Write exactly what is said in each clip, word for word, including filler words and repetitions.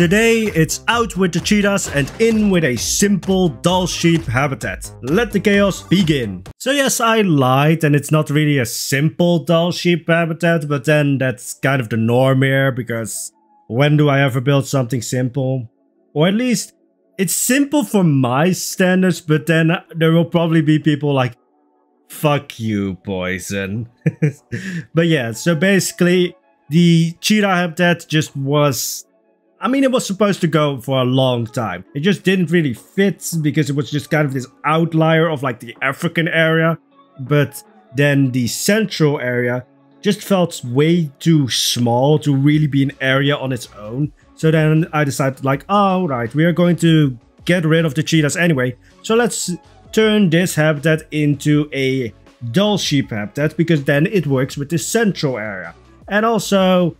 Today, it's out with the cheetahs and in with a simple Dall sheep habitat. Let the chaos begin. So yes, I lied and it's not really a simple Dall sheep habitat, but then that's kind of the norm here because when do I ever build something simple? Or at least, it's simple for my standards, but then there will probably be people like, fuck you, Poison. But yeah, so basically, the cheetah habitat just was... I mean, it was supposed to go for a long time. It just didn't really fit because it was just kind of this outlier of like the African area. But then the central area just felt way too small to really be an area on its own. So then I decided like, oh, right, we are going to get rid of the cheetahs anyway. So let's turn this habitat into a Dall sheep habitat because then it works with the central area. And also...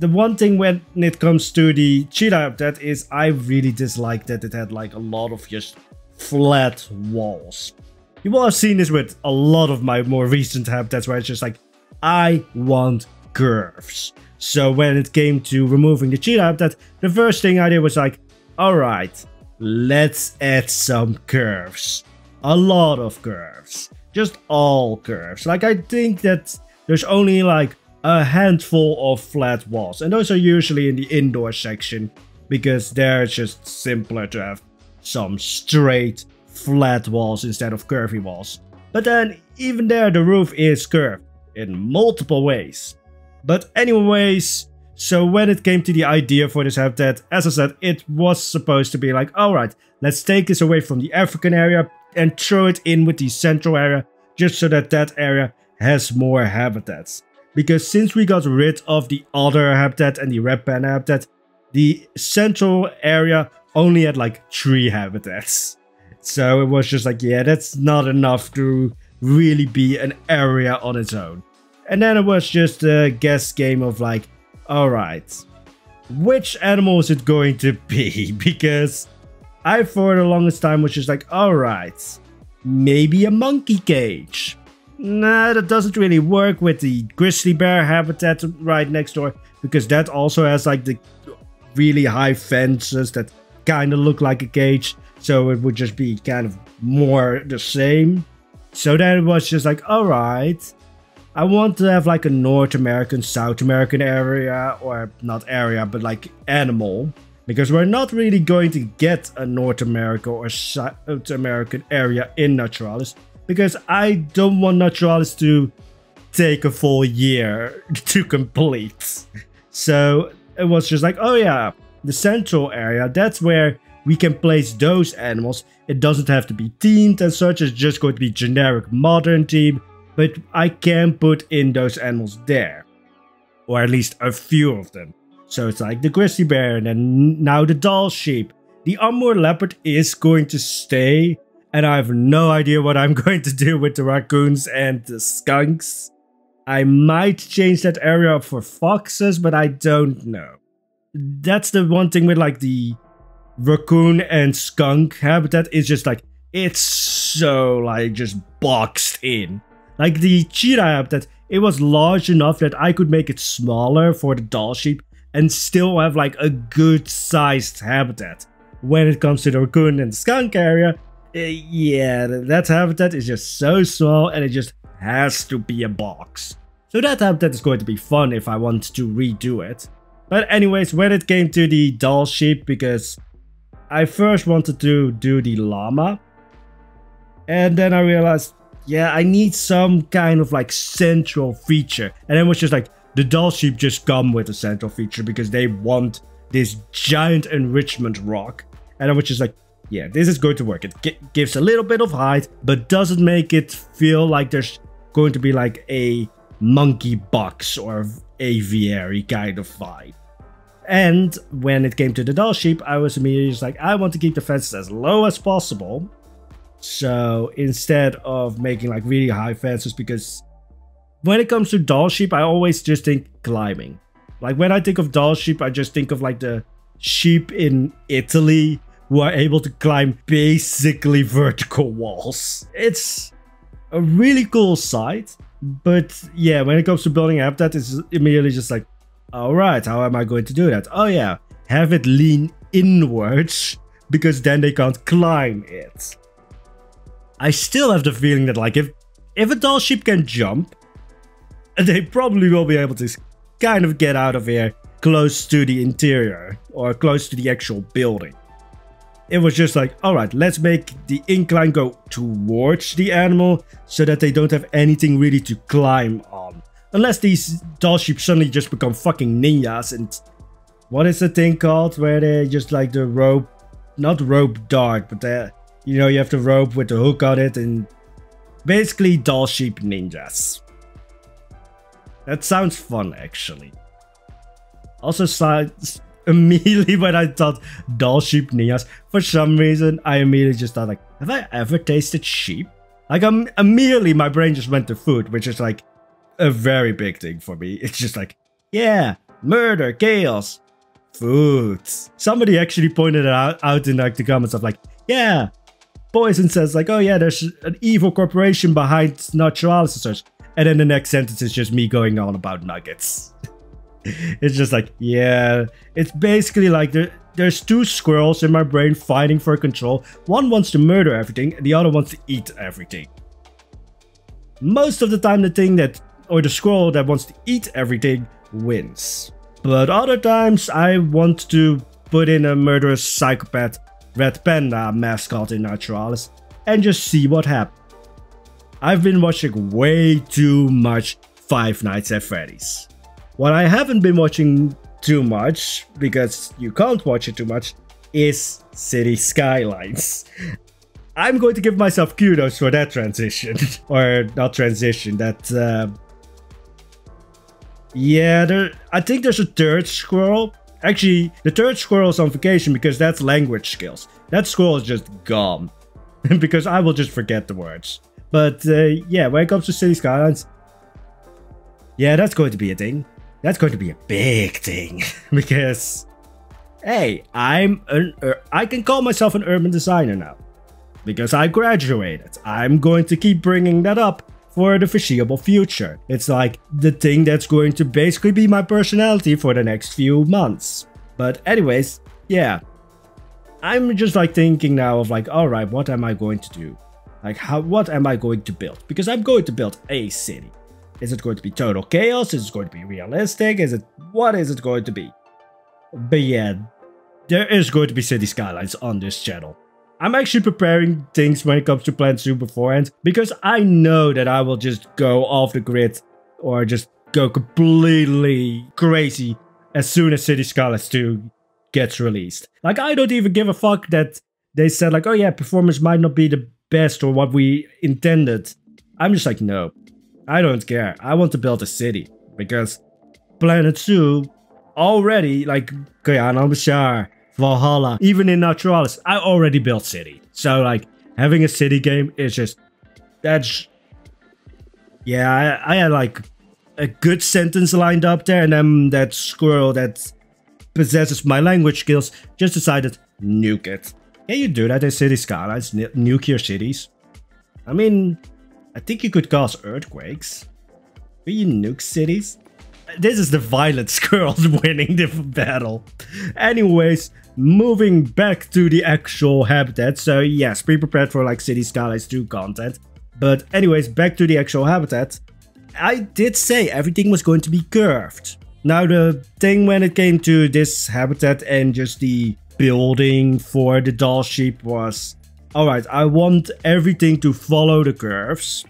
the one thing when it comes to the cheetah habitat is I really dislike that it had like a lot of just flat walls. You will have seen this with a lot of my more recent habitats where it's just like, I want curves. So when it came to removing the cheetah habitat, the first thing I did was like, all right, let's add some curves. A lot of curves. Just all curves. Like I think that there's only like a handful of flat walls, and those are usually in the indoor section because they're just simpler to have some straight flat walls instead of curvy walls. But then even there the roof is curved in multiple ways. But anyways, so when it came to the idea for this habitat, as I said, it was supposed to be like, alright, let's take this away from the African area and throw it in with the central area just so that that area has more habitats. Because since we got rid of the other habitat and the red panda habitat, the central area only had like three habitats. So it was just like, yeah, that's not enough to really be an area on its own. And then it was just a guess game of like, alright, which animal is it going to be? Because I for the longest time was just like, alright, maybe a monkey cage. Nah, that doesn't really work with the grizzly bear habitat right next door because that also has like the really high fences that kind of look like a cage, so it would just be kind of more the same. So then it was just like, all right, I want to have like a North American, South American area, or not area, but like animal, because we're not really going to get a North America or South American area in Naturalis. Because I don't want Naturalis to take a full year to complete. So it was just like, oh yeah, the central area, that's where we can place those animals. It doesn't have to be themed and such, it's just going to be generic modern theme. But I can put in those animals there. Or at least a few of them. So it's like the grizzly bear and then now the Dall sheep. The Amur leopard is going to stay. And I have no idea what I'm going to do with the raccoons and the skunks. I might change that area up for foxes, but I don't know. That's the one thing with like the raccoon and skunk habitat is just like, it's so like just boxed in. Like the cheetah habitat, it was large enough that I could make it smaller for the Dall sheep and still have like a good sized habitat. When it comes to the raccoon and the skunk area, Uh, yeah, that habitat is just so small and it just has to be a box. So that habitat is going to be fun if I want to redo it. But anyways, when it came to the Dall sheep, because I first wanted to do the llama. And then I realized, yeah, I need some kind of like central feature. And it was just like, the Dall sheep just come with a central feature because they want this giant enrichment rock. And I was just like, yeah, this is going to work. It gives a little bit of height, but doesn't make it feel like there's going to be like a monkey box or aviary kind of vibe. And when it came to the Dall sheep, I was immediately just like, I want to keep the fences as low as possible. So instead of making like really high fences, because when it comes to Dall sheep, I always just think climbing. Like when I think of Dall sheep, I just think of like the sheep in Italy who are able to climb basically vertical walls. It's a really cool sight, but yeah, when it comes to building habitat, it's immediately just like, all right, how am I going to do that? Oh yeah, have it lean inwards, because then they can't climb it. I still have the feeling that, like, if if a Dall sheep can jump, they probably will be able to kind of get out of here close to the interior or close to the actual building. It was just like, all right, let's make the incline go towards the animal so that they don't have anything really to climb on. Unless these Dall sheep suddenly just become fucking ninjas and... What is the thing called where they just like the rope, not rope dart, but they, you know, you have the rope with the hook on it, and basically Dall sheep ninjas. That sounds fun, actually. Also, immediately when I thought Dall sheep ninjas, for some reason, I immediately just thought, like, have I ever tasted sheep? Like, I'm, immediately my brain just went to food, which is like a very big thing for me. It's just like, yeah, murder, chaos, food. Somebody actually pointed it out, out in like the comments of like, yeah, Poison says like, oh yeah, there's an evil corporation behind Naturalis and such. And then the next sentence is just me going on about nuggets. It's just like, yeah, it's basically like there, there's two squirrels in my brain fighting for control. One wants to murder everything and the other wants to eat everything. Most of the time the thing that, or the squirrel that wants to eat everything wins. But other times I want to put in a murderous psychopath red panda mascot in Naturalis and just see what happens. I've been watching way too much Five Nights at Freddy's. What I haven't been watching too much, because you can't watch it too much, is City Skylines. I'm going to give myself kudos for that transition. Or not transition, that... Uh, yeah, there, I think there's a third squirrel. Actually, the third squirrel is on vacation because that's language skills. That squirrel is just gone. Because I will just forget the words. But uh, yeah, when it comes to City Skylines, yeah, that's going to be a thing. That's going to be a big thing. Because, hey, I'm an, uh, I can call myself an urban designer now. Because I graduated. I'm going to keep bringing that up for the foreseeable future. It's like the thing that's going to basically be my personality for the next few months. But anyways, yeah, I'm just like thinking now of like, all right, what am I going to do? Like, how, what am I going to build? Because I'm going to build a city. Is it going to be total chaos? Is it going to be realistic? Is it, what is it going to be? But yeah, there is going to be City Skylines on this channel. I'm actually preparing things when it comes to Planet Zoo beforehand, because I know that I will just go off the grid or just go completely crazy as soon as City Skylines two gets released. Like, I don't even give a fuck that they said like, oh yeah, performance might not be the best or what we intended. I'm just like, no, I don't care. I want to build a city, because Planet Zoo already, like Koyaan Amashar, Valhalla, even in Naturalis, I already built city. So like having a city game is just, that's, yeah, I, I had like a good sentence lined up there, and then that squirrel that possesses my language skills just decided nuke it. Can you do that in City Skylines, nuke your cities? I mean, I think you could cause earthquakes. Will you nuke cities? This is the violent squirrels winning the battle. Anyways, moving back to the actual habitat. So yes, be prepared for like City Skylines two content. But anyways, back to the actual habitat. I did say everything was going to be curved. Now the thing when it came to this habitat and just the building for the Dall sheep was, alright, I want everything to follow the curves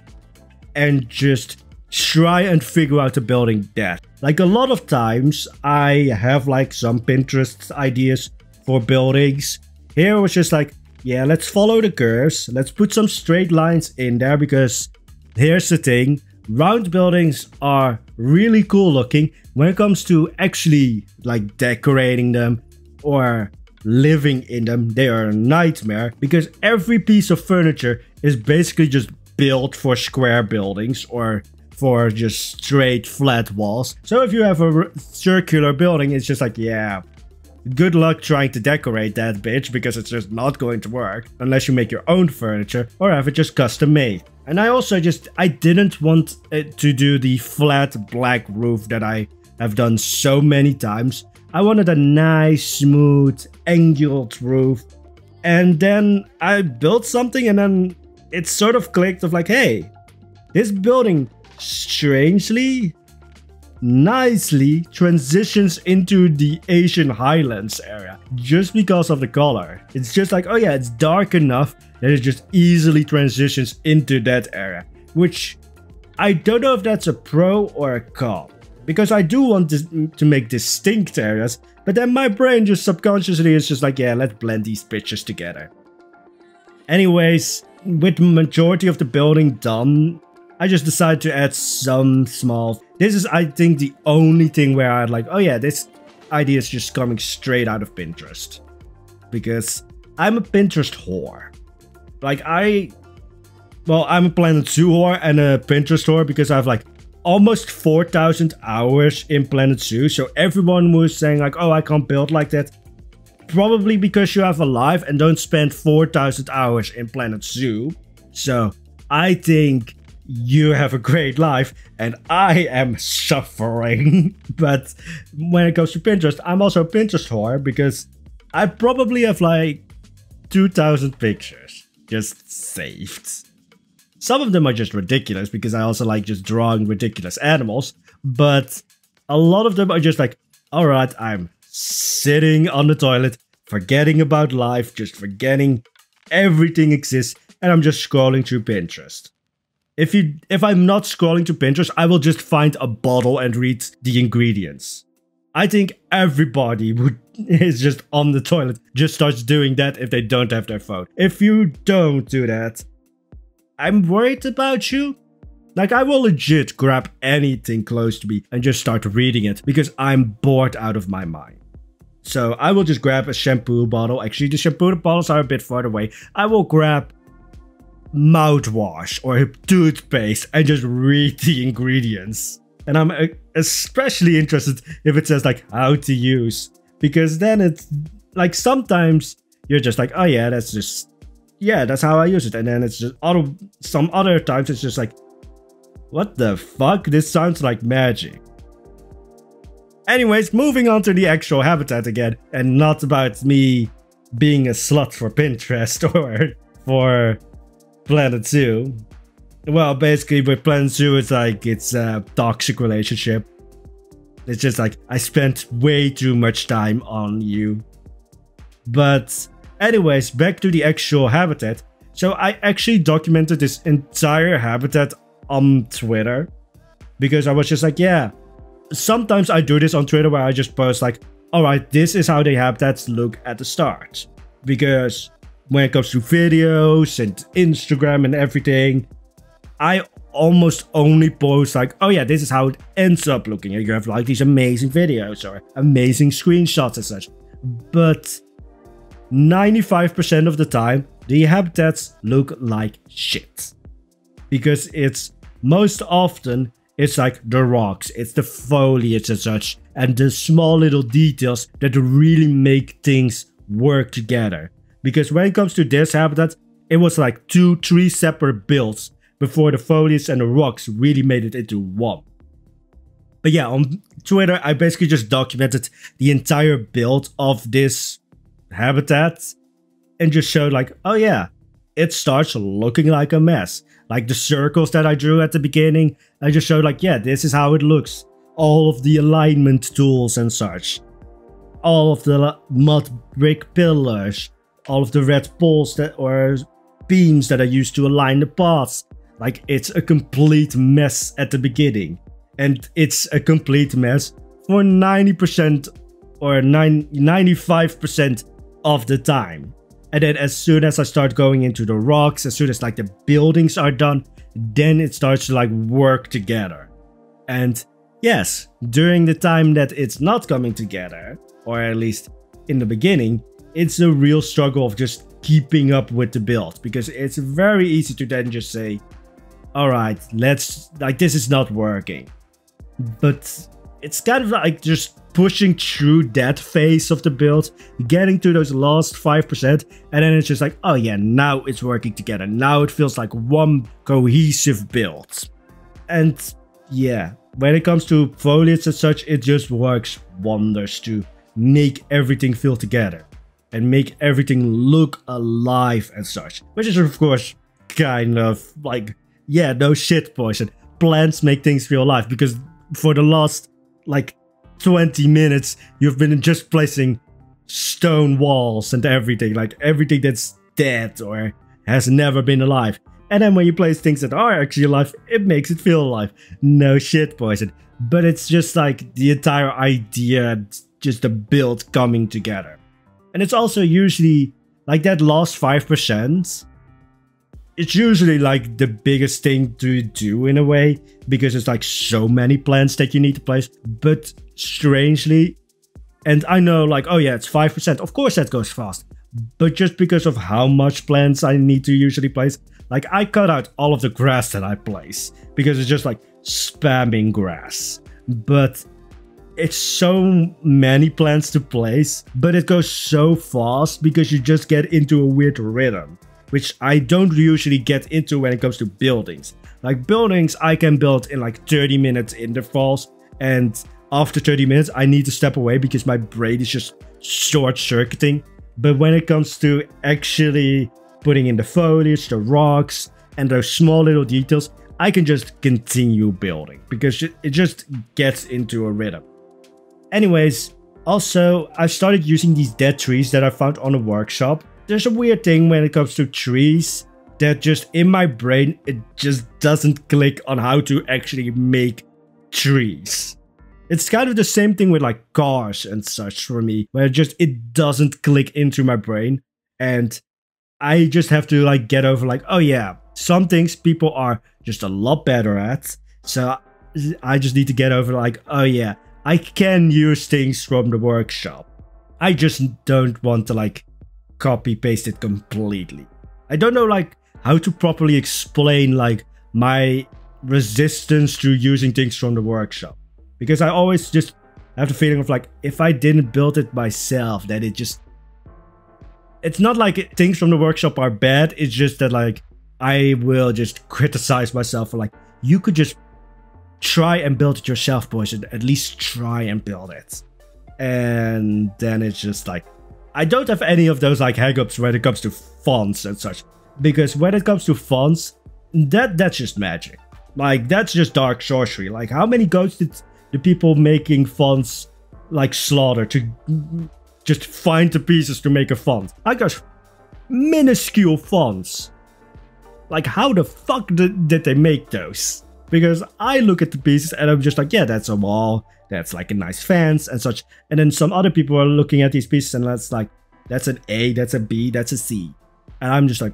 and just try and figure out the building that. Like a lot of times I have like some Pinterest ideas for buildings. Here it was just like, yeah, let's follow the curves. Let's put some straight lines in there, because here's the thing. Round buildings are really cool looking when it comes to actually like decorating them or living in them. They are a nightmare, because every piece of furniture is basically just built for square buildings or for just straight flat walls. So if you have a circular building, it's just like, yeah, good luck trying to decorate that bitch, because it's just not going to work unless you make your own furniture or have it just custom made. And I also just, I didn't want it to do the flat black roof that I have done so many times, I wanted a nice, smooth, angular roof. And then I built something and then it sort of clicked of like, hey, this building strangely, nicely transitions into the Asian Highlands area just because of the color. It's just like, oh yeah, it's dark enough that it just easily transitions into that area, which I don't know if that's a pro or a con. Because I do want to, to make distinct areas, but then my brain just subconsciously is just like, yeah, let's blend these pictures together. Anyways, with the majority of the building done, I just decided to add some small... This is, I think, the only thing where I'm like, oh yeah, this idea is just coming straight out of Pinterest. Because I'm a Pinterest whore. Like, I... Well, I'm a Planet Zoo whore and a Pinterest whore because I have like... almost four thousand hours in Planet Zoo, so everyone was saying like, oh, I can't build like that. Probably because you have a life and don't spend four thousand hours in Planet Zoo. So I think you have a great life and I am suffering. But when it comes to Pinterest, I'm also a Pinterest whore because I probably have like two thousand pictures just saved. Some of them are just ridiculous because I also like just drawing ridiculous animals, but a lot of them are just like, all right, I'm sitting on the toilet, forgetting about life, just forgetting everything exists, and I'm just scrolling through Pinterest. If you, if I'm not scrolling through Pinterest, I will just find a bottle and read the ingredients. I think everybody would is just on the toilet, just starts doing that if they don't have their phone. If you don't do that, I'm worried about you. Like, I will legit grab anything close to me and just start reading it because I'm bored out of my mind. So I will just grab a shampoo bottle. Actually, the shampoo bottles are a bit far away. I will grab mouthwash or toothpaste and just read the ingredients. And I'm especially interested if it says like how to use, because then it's like sometimes you're just like, oh yeah, that's just... yeah, that's how I use it. And then it's just other, some other times it's just like, what the fuck? This sounds like magic. Anyways, moving on to the actual habitat again, and not about me being a slut for Pinterest or for Planet Zoo. Well, basically with Planet Zoo, it's like, it's a toxic relationship. It's just like, I spent way too much time on you. But... anyways, back to the actual habitat. So I actually documented this entire habitat on Twitter because I was just like, yeah, sometimes I do this on Twitter where I just post like, all right, this is how the habitats look at the start. Because when it comes to videos and Instagram and everything, I almost only post like, oh yeah, this is how it ends up looking. And you have like these amazing videos or amazing screenshots and such. But... ninety-five percent of the time, the habitats look like shit. Because it's most often, it's like the rocks, it's the foliage and such, and the small little details that really make things work together. Because when it comes to this habitat, it was like two, three separate builds before the foliage and the rocks really made it into one. But yeah, on Twitter, I basically just documented the entire build of this habitat and just showed like, oh yeah, it starts looking like a mess. Like the circles that I drew at the beginning, I just showed like, yeah, this is how it looks. All of the alignment tools and such. All of the mud brick pillars. All of the red poles that or beams that are used to align the paths. Like, it's a complete mess at the beginning. And it's a complete mess for ninety percent or ninety-five percent of the time. And then as soon as I start going into the rocks, as soon as like the buildings are done, then it starts to like work together. And yes, during the time that it's not coming together, or at least in the beginning, it's a real struggle of just keeping up with the build, because it's very easy to then just say, all right, let's like, this is not working. But it's kind of like just pushing through that phase of the build, getting to those last five percent, and then it's just like, oh yeah, now it's working together. Now it feels like one cohesive build. And yeah, when it comes to foliage and such, it just works wonders to make everything feel together and make everything look alive and such, which is of course kind of like, yeah, no shit, Poison. Plants make things feel alive, because for the last like twenty minutes you've been just placing stone walls and everything, like everything that's dead or has never been alive. And then when you place things that are actually alive, it makes it feel alive. No shit, Poison. But it's just like the entire idea, just the build coming together. And it's also usually like that last five percent. It's usually like the biggest thing to do in a way, because it's like so many plants that you need to place. But strangely, and I know like, oh yeah, it's five percent. Of course that goes fast. But just because of how much plants I need to usually place, like I cut out all of the grass that I place, because it's just like spamming grass. But it's so many plants to place, but it goes so fast because you just get into a weird rhythm, which I don't usually get into when it comes to buildings. Like buildings I can build in like thirty minutes intervals, and after thirty minutes I need to step away because my brain is just short-circuiting. But when it comes to actually putting in the foliage, the rocks, and those small little details, I can just continue building because it just gets into a rhythm. Anyways, also I started using these dead trees that I found on a workshop. There's a weird thing when it comes to trees that just in my brain, it just doesn't click on how to actually make trees. It's kind of the same thing with like cars and such for me, where it just, it doesn't click into my brain. And I just have to like get over like, oh yeah, some things people are just a lot better at. So I just need to get over like, oh yeah, I can use things from the workshop. I just don't want to like copy paste it completely. I don't know like how to properly explain like my resistance to using things from the workshop. Because I always just have the feeling of like, if I didn't build it myself, then it just... It's not like things from the workshop are bad, it's just that like, I will just criticize myself for like, you could just try and build it yourself, boys, and at least try and build it. And then it's just like, I don't have any of those like hang-ups when it comes to fonts and such. Because when it comes to fonts, that that's just magic. Like, that's just dark sorcery. Like, how many goats did the people making fonts like slaughter to just find the pieces to make a font? I got minuscule fonts. Like, how the fuck did, did they make those? Because I look at the pieces and I'm just like, yeah, that's a wall, that's like a nice fence and such. And then some other people are looking at these pieces and that's like, that's an A, that's a B, that's a C. And I'm just like,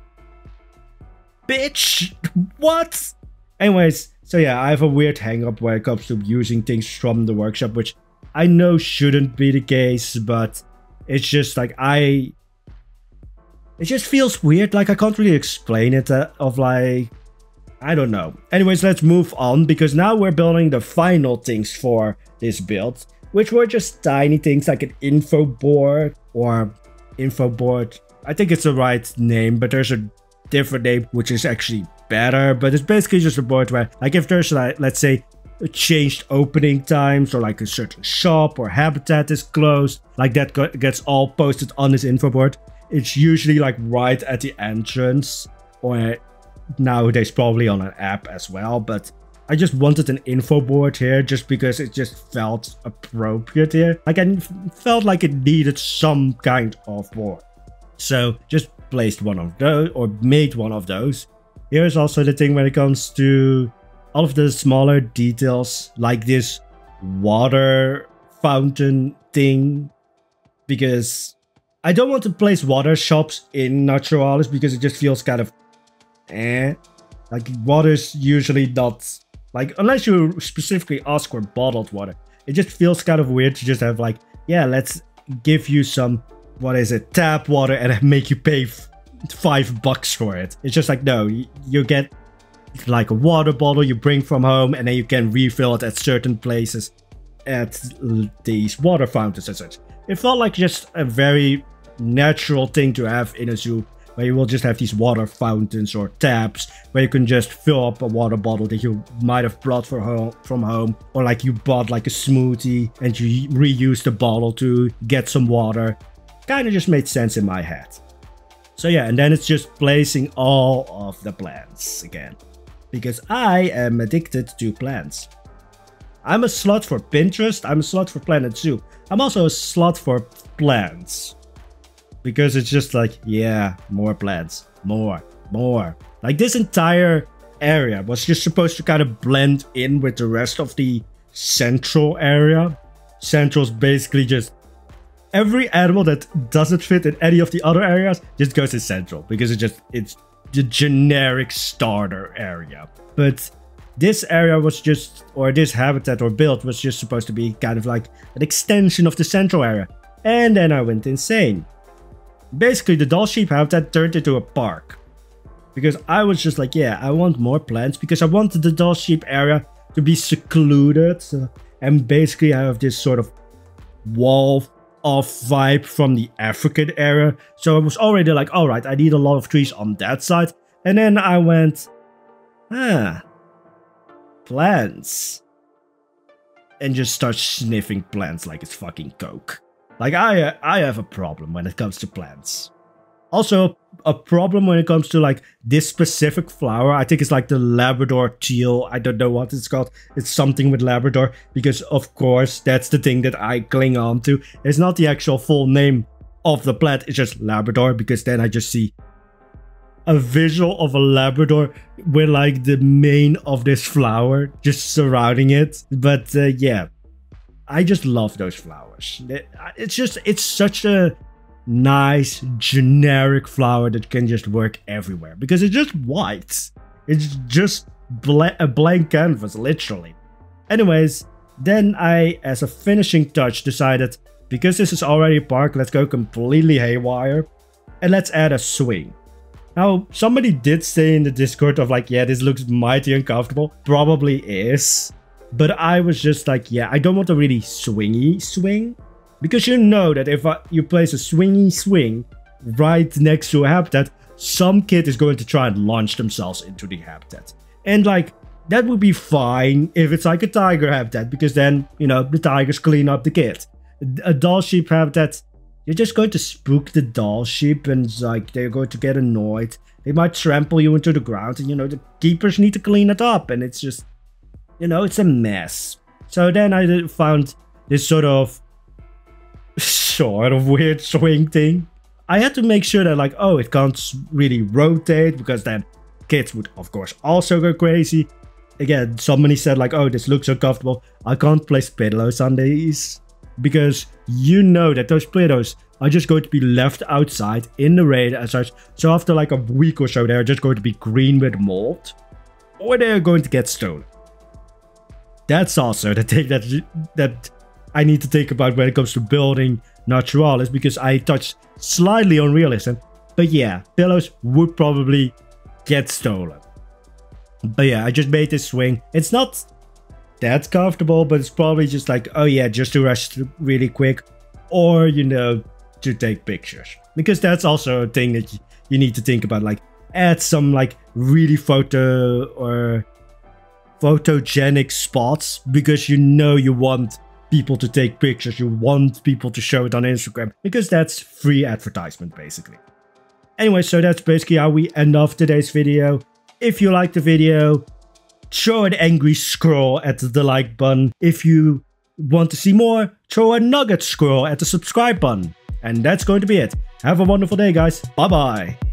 bitch, what? Anyways, so yeah, I have a weird hang-up when it comes to using things from the workshop, which I know shouldn't be the case, but it's just like I... It just feels weird, like I can't really explain it, uh, of like... I don't know. Anyways, let's move on, because now we're building the final things for this build, which were just tiny things like an info board or info board. I think it's the right name, but there's a different name, which is actually... better, but it's basically just a board where like if there's like, let's say, a changed opening times, or like a certain shop or habitat is closed, like that gets all posted on this info board. It's usually like right at the entrance, or nowadays probably on an app as well, but I just wanted an info board here just because it just felt appropriate here. Like I felt like it needed some kind of board, so just placed one of those, or made one of those. Here's also the thing when it comes to all of the smaller details, like this water fountain thing, because I don't want to place water shops in Naturalis because it just feels kind of eh. Like water's usually not, like unless you specifically ask for bottled water, it just feels kind of weird to just have like, yeah, let's give you some, what is it, tap water and make you pay for five bucks for it. It's just like, no, you get like a water bottle you bring from home, and then you can refill it at certain places at these water fountains and such. It felt like just a very natural thing to have in a zoo where you will just have these water fountains or taps where you can just fill up a water bottle that you might have brought for home, from home, or like you bought like a smoothie and you reuse the bottle to get some water. Kind of just made sense in my head. So yeah, and then it's just placing all of the plants again, because I am addicted to plants. I'm a slut for Pinterest, I'm a slut for Planet Zoo. I'm also a slut for plants, because it's just like, yeah, more plants, more, more. Like this entire area was just supposed to kind of blend in with the rest of the central area. Central's basically just every animal that doesn't fit in any of the other areas just goes to central, because it just, it's the generic starter area. But this area was just, or this habitat or build was just supposed to be kind of like an extension of the central area. And then I went insane. Basically, the Dall sheep habitat turned into a park. Because I was just like, yeah, I want more plants, because I wanted the Dall sheep area to be secluded. And basically I have this sort of wall off vibe from the African area. So I was already like, all right, I need a lot of trees on that side. And then I went, ah, plants, and just start sniffing plants like it's fucking coke. Like I I have a problem when it comes to plants. Also a problem when it comes to like this specific flower. I think it's like the Labrador teal. I don't know what it's called. It's something with Labrador, because of course that's the thing that I cling on to. It's not the actual full name of the plant. It's just Labrador, because then I just see a visual of a Labrador with like the mane of this flower just surrounding it. But uh, yeah, I just love those flowers. It's just, it's such a nice generic flower that can just work everywhere, because it's just white. It's just bla a blank canvas, literally. Anyways, then I, as a finishing touch, decided, because this is already a park, let's go completely haywire and let's add a swing. Now, somebody did say in the Discord of like, yeah, this looks mighty uncomfortable. Probably is. But I was just like, yeah, I don't want a really swingy swing. Because you know that if I, you place a swingy swing right next to a habitat, some kid is going to try and launch themselves into the habitat. And like, that would be fine if it's like a tiger habitat, because then, you know, the tigers clean up the kid. A Dall sheep habitat, you're just going to spook the Dall sheep, and like they're going to get annoyed. They might trample you into the ground, and you know the keepers need to clean it up, and it's just, you know, it's a mess. So then I found this sort of sort of weird swing thing. I had to make sure that like, oh, it can't really rotate, because then kids would of course also go crazy. Again, somebody said like, oh, this looks uncomfortable. I can't place pillows on these, because you know that those play-dohs are just going to be left outside in the rain as such. So after like a week or so, they're just going to be green with mold, or they're going to get stolen. That's also the thing that that I need to think about when it comes to building Naturalis, because I touched slightly on realism. But yeah, pillows would probably get stolen. But yeah, I just made this swing. It's not that's comfortable, but it's probably just like, oh yeah, just to rush really quick, or you know, to take pictures, because that's also a thing that you need to think about. Like add some like really photo or photogenic spots, because you know you want people to take pictures, you want people to show it on Instagram, because that's free advertisement basically. Anyway, so that's basically how we end off today's video. If you liked the video, throw an angry scroll at the like button. If you want to see more, throw a nugget scroll at the subscribe button. And that's going to be it. Have a wonderful day, guys. Bye bye.